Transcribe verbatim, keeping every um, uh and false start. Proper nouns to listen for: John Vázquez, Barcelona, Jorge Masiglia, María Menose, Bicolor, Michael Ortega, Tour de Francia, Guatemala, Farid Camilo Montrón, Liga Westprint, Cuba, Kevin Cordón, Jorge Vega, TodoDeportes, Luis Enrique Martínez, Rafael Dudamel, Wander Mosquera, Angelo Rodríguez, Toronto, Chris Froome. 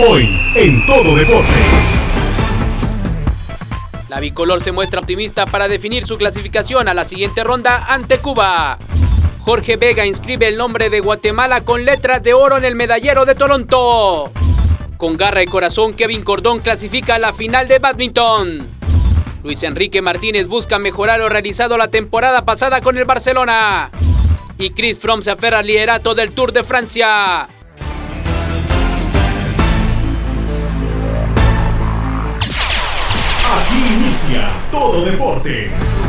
Hoy, en Todo Deportes. La bicolor se muestra optimista para definir su clasificación a la siguiente ronda ante Cuba. Jorge Vega inscribe el nombre de Guatemala con letras de oro en el medallero de Toronto. Con garra y corazón, Kevin Cordón clasifica a la final de bádminton. Luis Enrique Martínez busca mejorar lo realizado la temporada pasada con el Barcelona. Y Chris Froome se aferra al liderato del Tour de Francia. Aquí inicia Todo Deportes.